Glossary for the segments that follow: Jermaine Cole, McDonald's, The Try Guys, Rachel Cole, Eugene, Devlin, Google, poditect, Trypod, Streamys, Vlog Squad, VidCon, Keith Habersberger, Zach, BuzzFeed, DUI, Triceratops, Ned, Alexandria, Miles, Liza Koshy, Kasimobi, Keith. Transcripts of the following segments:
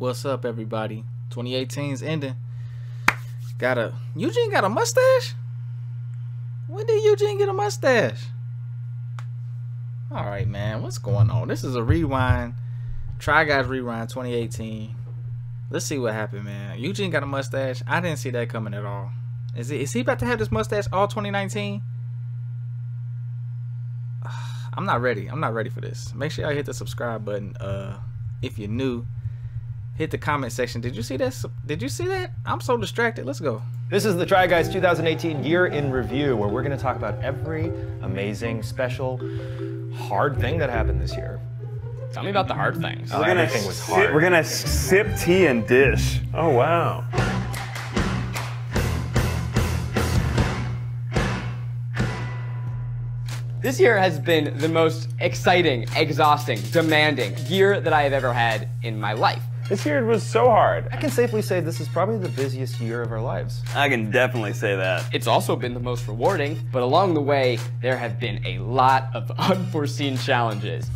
What's up, everybody? 2018's ending. Eugene got a mustache? When did Eugene get a mustache? All right, man, what's going on? This is a rewind. Try Guys rewind 2018. Let's see what happened, man. Eugene got a mustache. I didn't see that coming at all. Is he about to have this mustache all 2019? I'm not ready. I'm not ready for this. Make sure y'all hit the subscribe button. If you're new, hit the comment section. Did you see that? Did you see that? I'm so distracted. Let's go. This is the Try Guys 2018 Year in Review, where we're going to talk about every amazing, special, hard thing that happened this year. Tell me about the hard things. Oh, everything was hard. We're going to sip tea and dish. Oh, wow. This year has been the most exciting, exhausting, demanding year that I have ever had in my life. This year was so hard. I can safely say this is probably the busiest year of our lives. I can definitely say that. It's also been the most rewarding, but along the way, there have been a lot of unforeseen challenges.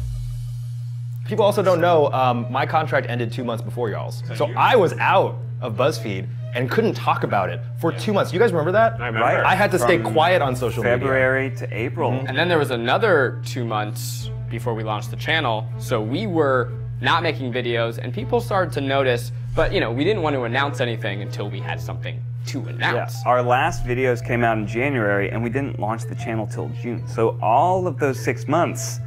People also don't know, my contract ended 2 months before y'all's. So I was out of BuzzFeed and couldn't talk about it for 2 months. You guys remember that? I remember. Right? I had to stay quiet on social media. February to April. Mm-hmm. And then there was another 2 months before we launched the channel. So we were not making videos and people started to notice, but you know, we didn't want to announce anything until we had something to announce. Yeah. Our last videos came out in January and we didn't launch the channel till June. So all of those 6 months,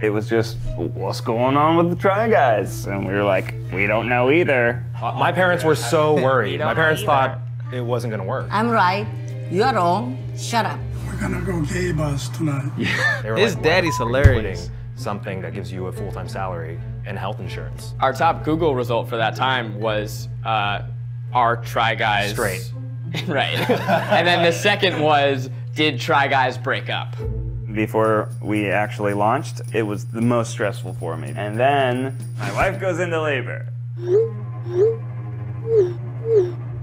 it was just, what's going on with the Try Guys? And we were like, we don't know either. My parents were so worried. My parents thought it wasn't gonna work. I'm right, you're wrong, shut up. We're gonna go gay bus tonight. Yeah. His like, daddy's hilarious. Something that gives you a full-time salary and health insurance. Our top Google result for that time was, are Try Guys straight? Right. And then the second was, did Try Guys break up? Before we actually launched, it was the most stressful for me. And then my wife goes into labor.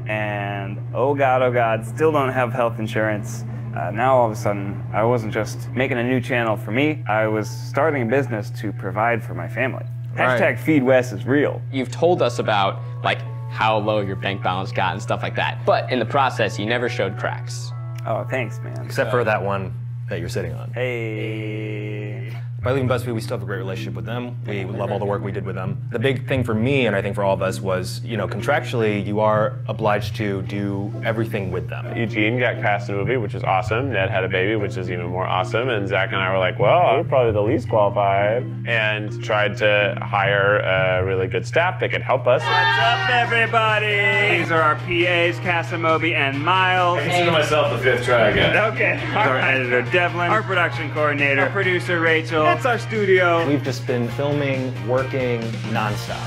And oh God, still don't have health insurance. Now all of a sudden, I wasn't just making a new channel for me, I was starting a business to provide for my family. Right. Hashtag Feed West is real. You've told us about like how low your bank balance got and stuff like that. But in the process, you never showed cracks. Oh, thanks, man. Except for that one that you're sitting on. Hey. By leaving BuzzFeed, we still have a great relationship with them. We love all the work we did with them. The big thing for me, and I think for all of us, was, you know, contractually, you are obliged to do everything with them. Eugene got Kasimobi, which is awesome. Ned had a baby, which is even more awesome. And Zach and I were like, well, we're probably the least qualified. And tried to hire a really good staff that could help us. What's up, everybody? These are our PAs, Kasimobi and Miles. I consider myself the fifth try again. Okay. Our editor, Devlin. Our production coordinator. Our producer, Rachel. That's our studio. We've just been filming, working, nonstop.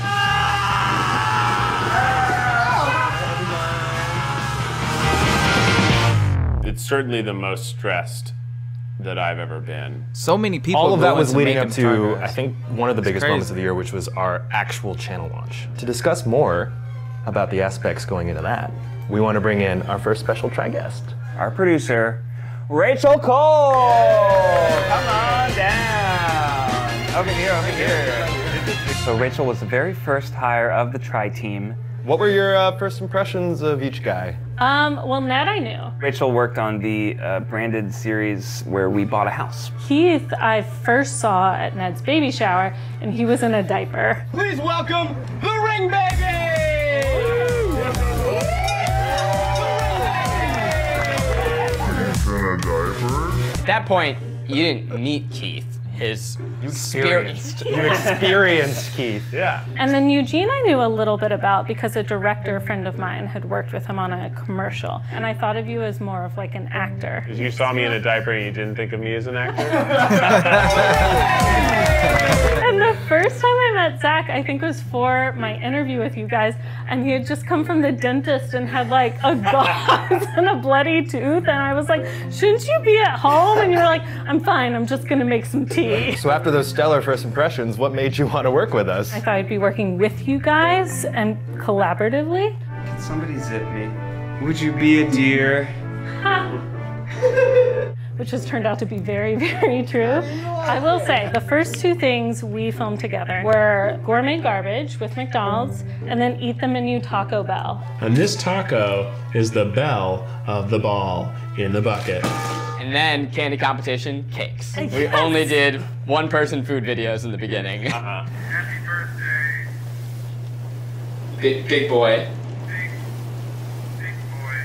It's certainly the most stressed that I've ever been. So many people. All of that was leading up to, I think, one of the biggest moments of the year, which was our actual channel launch. To discuss more about the aspects going into that, we want to bring in our first special try guest, our producer, Rachel Cole. Come on down. Over here, over here. So Rachel was the very first hire of the Try team. What were your first impressions of each guy? Well, Ned I knew. Rachel worked on the branded series where we bought a house. Keith I first saw at Ned's baby shower, and he was in a diaper. Please welcome the Ring Baby! At that point, you didn't meet Keith. You experienced Keith, yeah. And then Eugene I knew a little bit about because a director friend of mine had worked with him on a commercial. And I thought of you as more of like an actor. Because you saw me in a diaper and you didn't think of me as an actor? And the first time I met Zach, I think it was for my interview with you guys, and he had just come from the dentist and had like a gauze and a bloody tooth, and I was like, shouldn't you be at home? And you were like, I'm fine, I'm just gonna make some tea. So after those stellar first impressions, what made you want to work with us? I thought I'd be working with you guys and collaboratively. Can somebody zip me? Would you be a deer? Ha! which has turned out to be very, very true. I will say the first two things we filmed together were gourmet garbage with McDonald's and then eat the menu Taco Bell. And this taco is the bell of the ball in the bucket. And then candy competition, cakes. Yes. We only did one person food videos in the beginning. Uh-huh. Happy birthday. Big boy. Big boy.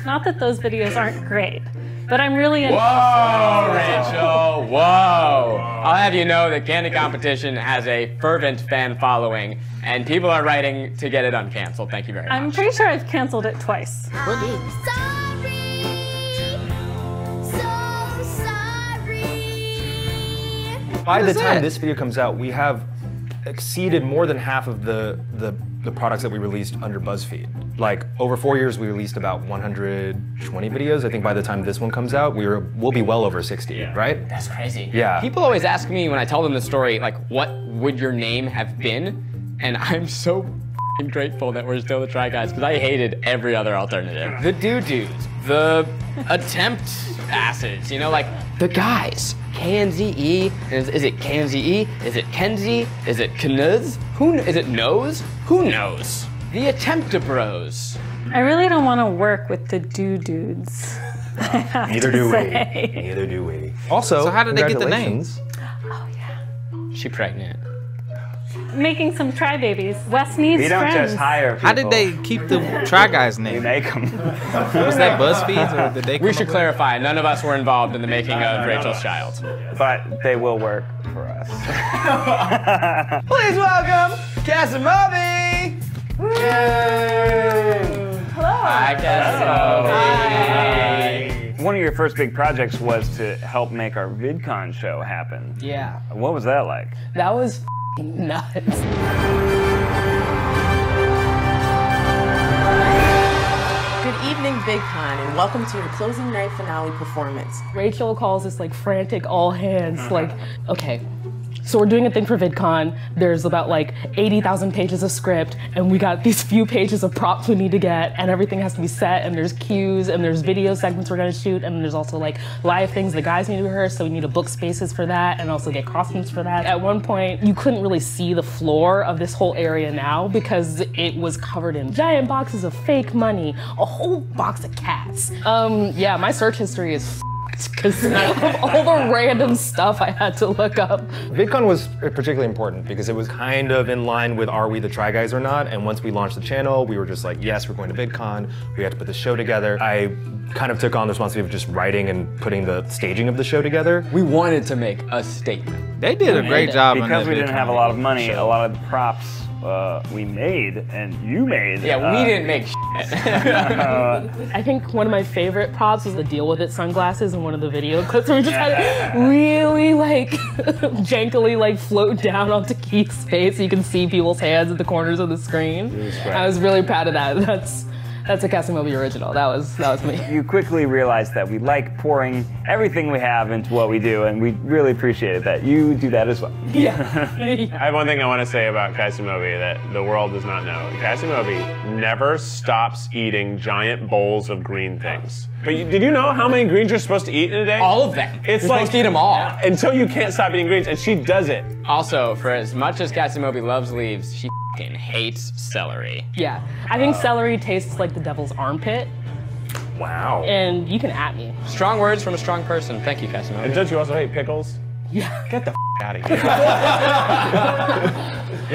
Not that those videos aren't great. But I'm really into— Whoa, Rachel, whoa. I'll have you know that Candy Competition has a fervent fan following, and people are writing to get it uncanceled. Thank you very much. I'm pretty sure I've canceled it twice. We're good. Sorry, so sorry. By the time this video comes out, we have exceeded more than half of the products that we released under BuzzFeed. Like, over 4 years, we released about 120 videos. I think by the time this one comes out, we'll be well over 60, yeah. Right? That's crazy. Yeah. People always ask me when I tell them the story, like, what would your name have been? And I'm so f***ing grateful that we're still the Try Guys, because I hated every other alternative. The doo-doos, the attempt asses, you know, like, the guys. K-N-Z-E, is it K-N-Z-E? Is it Kenzie? Is it Knuz? Is it Nose? Who knows? The Attemptabros. I really don't want to work with the dudes. Neither do we. Neither do we. Also, so how did they get the names? Oh yeah. She pregnant. Making some Try Babies. Wes needs friends. We don't just hire people. How did they keep the Try Guys name? We make them. Was that BuzzFeed or did they? We should clarify. None of us were involved in the making of Rachel's Child. But they will work for us. Please welcome Kasimobi. Hello. Hi, Kasimobi. Hi. One of your first big projects was to help make our VidCon show happen. Yeah. What was that like? That was nuts. Good evening, VidCon, and welcome to your closing night finale performance. Rachel calls this like frantic all hands, like, okay, so we're doing a thing for VidCon. There's about like 80,000 pages of script, and we got these few pages of props we need to get, and everything has to be set, and there's cues, and there's video segments we're gonna shoot, and there's also like live things the guys need to rehearse, so we need to book spaces for that, and also get costumes for that. At one point, you couldn't really see the floor of this whole area now because it was covered in giant boxes of fake money, a whole box of cats. Yeah, my search history is because of all the random stuff I had to look up. VidCon was particularly important because it was kind of in line with Are We the Try Guys or Not? And once we launched the channel, we were just like, yes, we're going to VidCon. We had to put the show together. I kind of took on the responsibility of just writing and putting the staging of the show together. We wanted to make a statement. They did a great job. Because we didn't have a lot of money, a lot of props we made and you made. Yeah, we didn't make shit. I think one of my favorite props was the Deal With It sunglasses in one of the video clips where we just had to really like jankily like float down onto Keith's face so you can see people's hands at the corners of the screen. I was really proud of that. That's a Kasimobi original. That was me. You quickly realized that we like pouring everything we have into what we do, and we really appreciated that. You do that as well. Yeah. I have one thing I want to say about Kasimobi that the world does not know. Kasimobi never stops eating giant bowls of green things. But did you know how many greens you're supposed to eat in a day? All of them. It's you're like, supposed to eat them all. Until you can't stop eating greens, and she does it. Also, for as much as Kasimobi loves leaves, she hates celery. Yeah, I think celery tastes like the devil's armpit. Wow. And you can at me. Strong words from a strong person. Thank you, Kasimobi. And don't you also hate pickles? Yeah. Get the f out of here.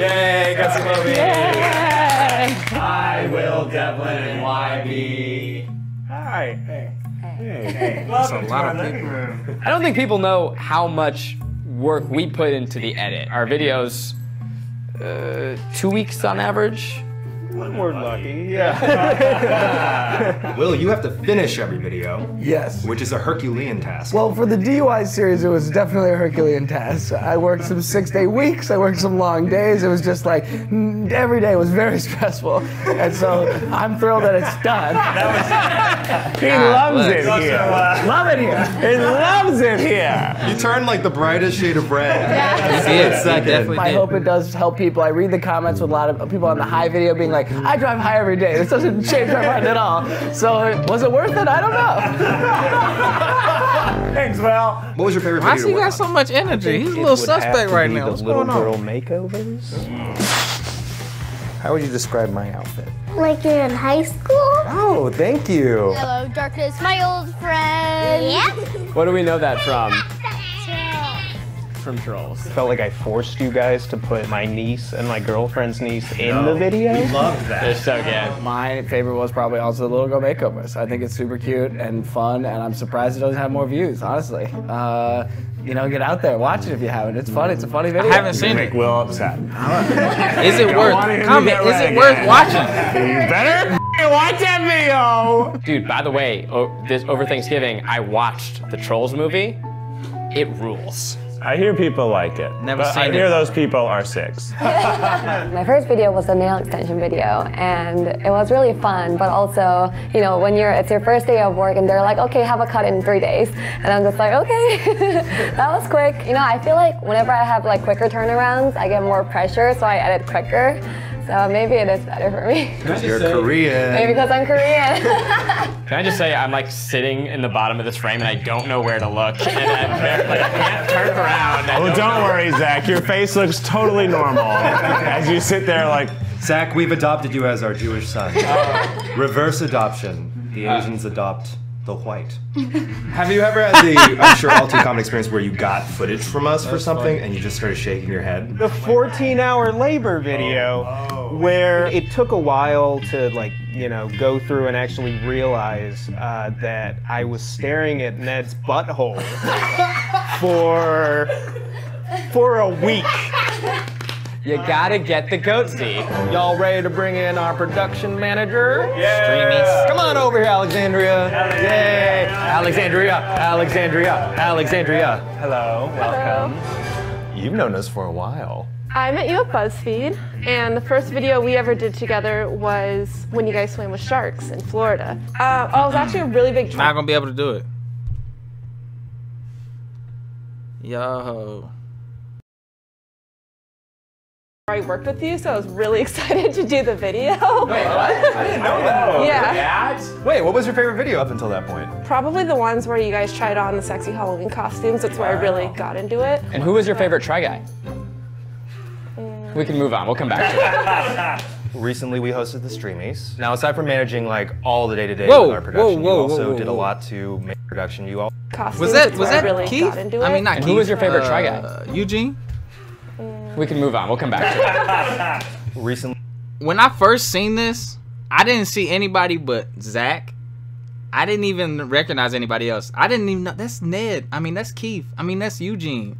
Yay, Kasimobi. Yay. I will Devlin YB. Hi. Hey. Hey. Hey. That's a lot of people. I don't think people know how much work we put into the edit. Our videos 2 weeks on average. When we're lucky, yeah. Will, you have to finish every video. Yes. Which is a Herculean task. Well, for the DUI series, it was definitely a Herculean task. I worked some 6-day weeks, I worked some long days. It was just like, every day was very stressful. And so I'm thrilled that it's done. He loves it here. Love it here. He loves it here. You turned like the brightest shade of red. Yeah. Yes, I hope it does help people. I read the comments with a lot of people on the high video being like, like, I drive high every day. This doesn't change my mind at all. So was it worth it? I don't know. Thanks, Val. What was your favorite video? I see you got so much energy. He's a little suspect right now. What's going on? Little girl makeovers? How would you describe my outfit? Like you're in high school? Oh, thank you. Hello, darkness, my old friend. Yeah. What do we know that from? From Trolls. I felt like I forced you guys to put my niece and my girlfriend's niece in the video. We love that. They're so good. My favorite was probably also the Little Girl Makeovers. I think it's super cute and fun, and I'm surprised it doesn't have more views, honestly. You know, get out there, watch it if you haven't. It's fun, it's a funny video. I haven't seen it. Will upset. Is it worth, comment, is it worth watching? You better watch that video. Dude, by the way, over Thanksgiving, I watched the Trolls movie. It rules. I hear people like it. Never seen it. I hear those people are six. My first video was the nail extension video, and it was really fun. But also, you know, when it's your first day of work, and they're like, "Okay, have a cut in 3 days," and I'm just like, "Okay, that was quick." You know, I feel like whenever I have like quicker turnarounds, I get more pressure, so I edit quicker. So maybe it is better for me. Because you're Korean. Maybe because I'm Korean. Can I just say I'm like sitting in the bottom of this frame and I don't know where to look. And I'm very, like, I can't turn around. Oh, don't worry, Zach. Your face looks totally normal as you sit there like... Zach, we've adopted you as our Jewish son. Reverse adoption. The Asians adopt the white. Have you ever had the, I'm sure all too common experience where you got footage from us for something and you just started shaking your head? The 14-hour labor video where it took a while to like, you know, go through and actually realize that I was staring at Ned's butthole for a week. You gotta get the goat deep. Y'all ready to bring in our production manager? Yeah. Streamys. Come on over here, Alexandria. Yay. Alexandria. Alexandria. Alexandria. Hello. Welcome. Hello. You've known us for a while. I met you at BuzzFeed, and the first video we ever did together was when you guys swam with sharks in Florida. Oh, it was actually a really big trip. Not gonna be able to do it. Yo. I worked with you, so I was really excited to do the video. Wait, what? I didn't know that. Yeah. Wait, what was your favorite video up until that point? Probably the ones where you guys tried on the sexy Halloween costumes. That's where I really got into it. And who was your favorite Try Guy? We can move on. We'll come back to it. Recently, we hosted the Streamys. Now, aside from managing like all the day-to-day with our production, you also did a lot to make production. You all costumes. Was that really Keith? I mean, not Keith. Who was your favorite Try Guy? Eugene. We can move on. We'll come back to it. Recently, when I first seen this, I didn't see anybody but Zach. I didn't even recognize anybody else. I didn't even know that's Ned. I mean, that's Keith. I mean, that's Eugene.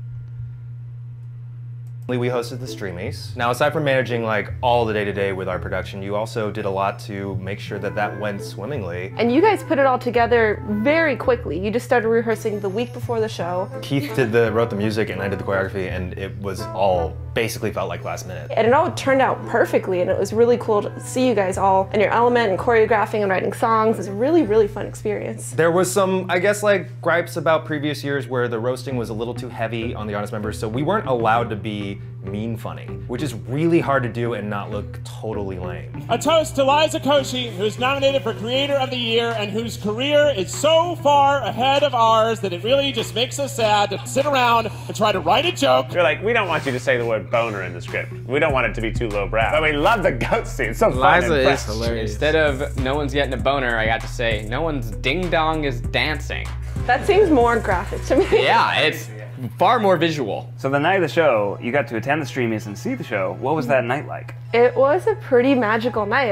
We hosted the Streamys. Now, aside from managing like all the day-to-day with our production, you also did a lot to make sure that that went swimmingly. And you guys put it all together very quickly. You just started rehearsing the week before the show. Keith wrote the music, and I did the choreography, and it was all basically felt like last minute. And it all turned out perfectly, and it was really cool to see you guys all in your element and choreographing and writing songs. It was a really, really fun experience. There was some, I guess, like gripes about previous years where the roasting was a little too heavy on the audience members, so we weren't allowed to be mean funny, which is really hard to do and not look totally lame. A toast to Liza Koshy, who's nominated for Creator of the Year and whose career is so far ahead of ours that it really just makes us sad to sit around and try to write a joke. You're like, we don't want you to say the word boner in the script. We don't want it to be too lowbrow. But we love the goat scene. It's so Liza fun and is hilarious. Instead of no one's getting a boner, I got to say no one's ding dong is dancing. That seems more graphic to me. Yeah, it's far more visual. So the night of the show, you got to attend the Streamys and see the show. What was that night like? It was a pretty magical night.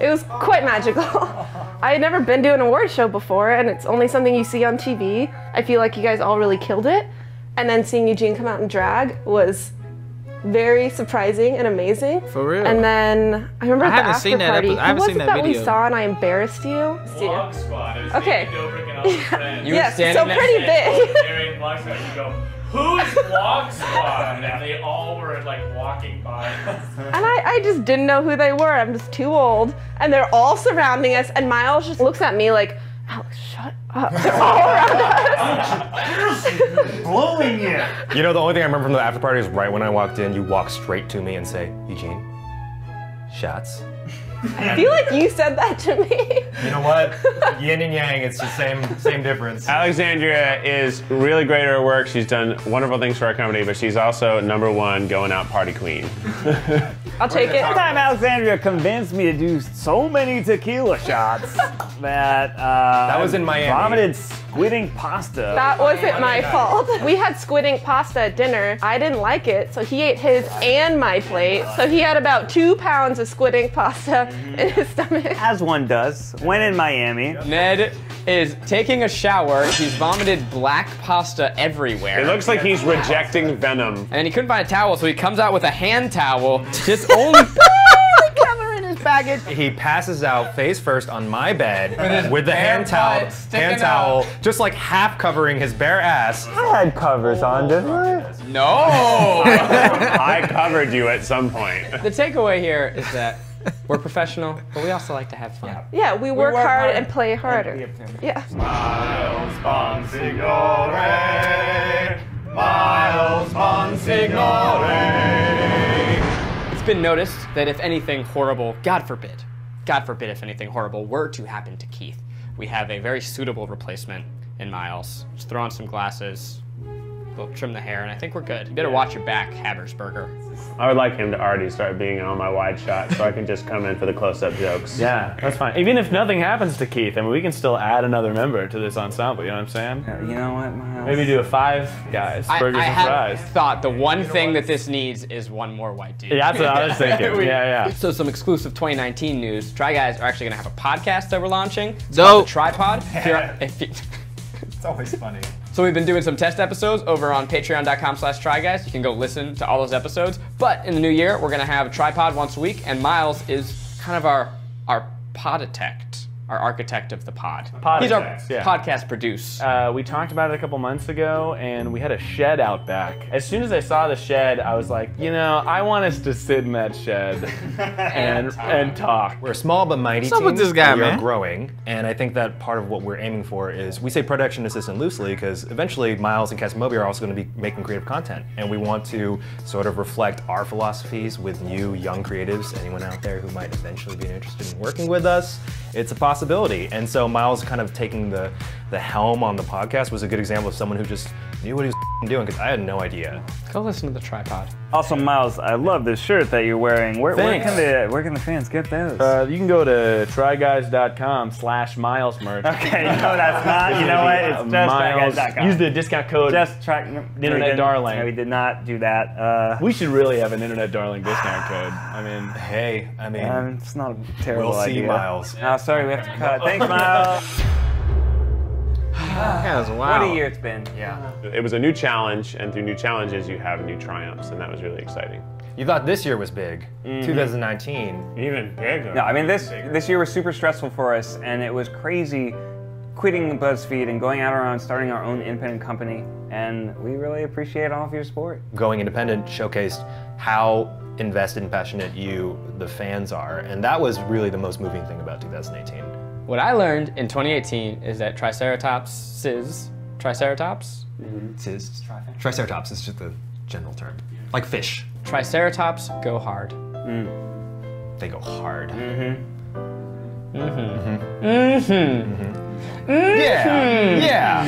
It was quite magical. I had never been to an award show before, and it's only something you see on TV. I feel like you guys all really killed it. And then seeing Eugene come out in drag was very surprising and amazing. For real. And then I remember the after party. I haven't seen that video. We saw and I embarrassed you. Vlog Squad. Okay. You were standing so pretty big. Vlog Squad. You go, who's Vlog Squad? And they all were like walking by. And I just didn't know who they were. I'm just too old. And they're all surrounding us. And Miles just looks at me like, Alex, shut up. They're all around us. Blowing it. You know, the only thing I remember from the after party is right when I walked in, you walked straight to me and say, Eugene, shots. I feel like you said that to me. You know what? Yin and yang, it's the same difference. Alexandria is really great at her work. She's done wonderful things for our company, but she's also #1 going out party queen. I'll take it. One time Alexandria convinced me to do so many tequila shots that that was in Miami. Vomited squid ink pasta. That wasn't my fault. We had squid ink pasta at dinner. I didn't like it, so he ate his and my plate. So he had about 2 pounds of squid ink pasta in his stomach. As one does, when in Miami. Ned is taking a shower. He's vomited black pasta everywhere. It looks like he's rejecting venom. And then he couldn't find a towel, so he comes out with a hand towel, just only barely covering his baggage. He passes out face first on my bed with the hand towel, just like half covering his bare ass. I had covers on, didn't I? No! I covered you at some point. The takeaway here is that we're professional, but we also like to have fun. Yeah, we work hard and play harder. And yeah. Miles Monsignore. Miles Monsignore. It's been noticed that if anything horrible, God forbid if anything horrible were to happen to Keith, we have a very suitable replacement in Miles. Just throw on some glasses, we'll trim the hair, and I think we're good. You better watch your back, Habersberger. I would like him to already start being on my wide shot so I can just come in for the close-up jokes. Yeah, that's fine. Even if nothing happens to Keith, I mean, we can still add another member to this ensemble, you know what I'm saying? You know what, Miles? Maybe do a 5 guys, burgers and fries. I thought the one thing that this needs is one more white dude. Yeah, that's what I was thinking, yeah. So some exclusive 2019 news. Try Guys are actually gonna have a podcast that we're launching. It's called The Trypod. It's always funny. So we've been doing some test episodes over on patreon.com/tryguys. You can go listen to all those episodes. But in the new year, we're gonna have a Trypod once a week, and Miles is kind of our poditect, our architect of the pod. He's our podcast producer. We talked about it a couple months ago, and we had a shed out back. As soon as I saw the shed, I was like, you know, I want us to sit in that shed and talk. We're a small but mighty team. What's up with this guy, man? We are growing, and I think that part of what we're aiming for is, we say production assistant loosely, because eventually Miles and Kasimobi are also going to be making creative content, and we want to sort of reflect our philosophies with new, young creatives, anyone out there who might eventually be interested in working with us. It's a possibility. And so Miles kind of taking the helm on the podcast was a good example of someone who just knew what he was doing, because I had no idea. Go listen to The Trypod. Also, Miles, I love this shirt that you're wearing. Where can the fans get those? You can go to tryguys.com/milesmerch. Okay, no, that's not. You know what? It's just tryguys.com. Use the discount code. Just Internet Darling. No, we did not do that. We should really have an Internet Darling discount code. I mean, hey, it's not a terrible idea. We'll see, Miles. Oh, sorry, we have to cut. Thanks, Miles. That was wild. What a year it's been. Yeah. It was a new challenge, and through new challenges, you have new triumphs, and that was really exciting. You thought this year was big. Mm-hmm. 2019. Even bigger. No, I mean, this year was super stressful for us, and it was crazy quitting BuzzFeed and going out our own, starting our own independent company, and we really appreciate all of your support. Going independent showcased how invested and passionate you, the fans, are, and that was really the most moving thing about 2018. What I learned in 2018 is that Triceratops? Mm-hmm. Triceratops is just the general term. Like fish. Triceratops go hard. Mm. They go hard. Mm-hmm. Mm-hmm. Mm-hmm. Mm-hmm. Mm-hmm. Yeah. Yeah.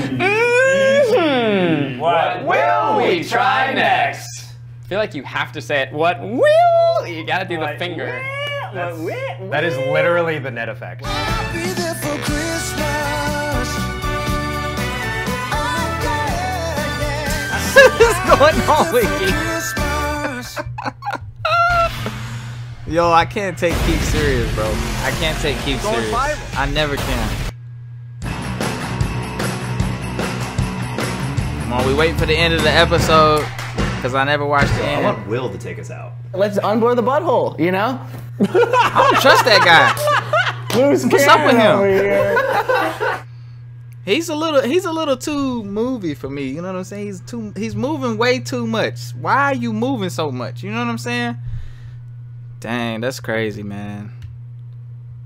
Mm-hmm. What will we try next? I feel like you have to say it. What will? You gotta do the finger. That is literally the Ned effect. I'll be there for Christmas. What is going on with Keith? Yo, I can't take Keith serious, bro. I can't take Keith serious. I never can. Come on, we wait for the end of the episode, because I never watched the end. I want Will to take us out. Let's unblur the butthole, you know? I don't trust that guy. What's up with him? He's a little too movie for me. You know what I'm saying? He's moving way too much. Why are you moving so much? You know what I'm saying? Dang, that's crazy, man.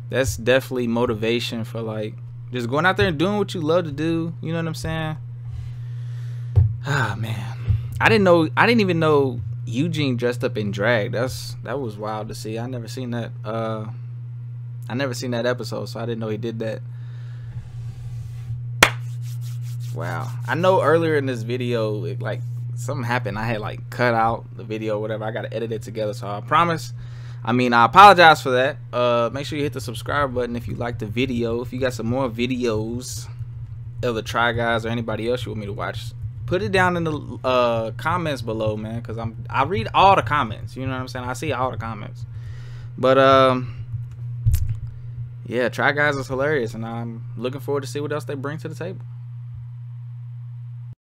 That's definitely motivation for, like, just going out there and doing what you love to do. You know what I'm saying? Ah, man. I didn't even know Eugene dressed up in drag. That was wild to see. I never seen that. I never seen that episode, so I didn't know he did that. Wow. I know earlier in this video, it, like, something happened. I had, like, cut out the video or whatever. I got to edit it together, so I promise. I mean, I apologize for that. Make sure you hit the subscribe button if you like the video. If you got some more videos of the Try Guys or anybody else you want me to watch, put it down in the comments below, man, because I read all the comments. You know what I'm saying? I see all the comments. But, yeah, Try Guys is hilarious, and I'm looking forward to see what else they bring to the table.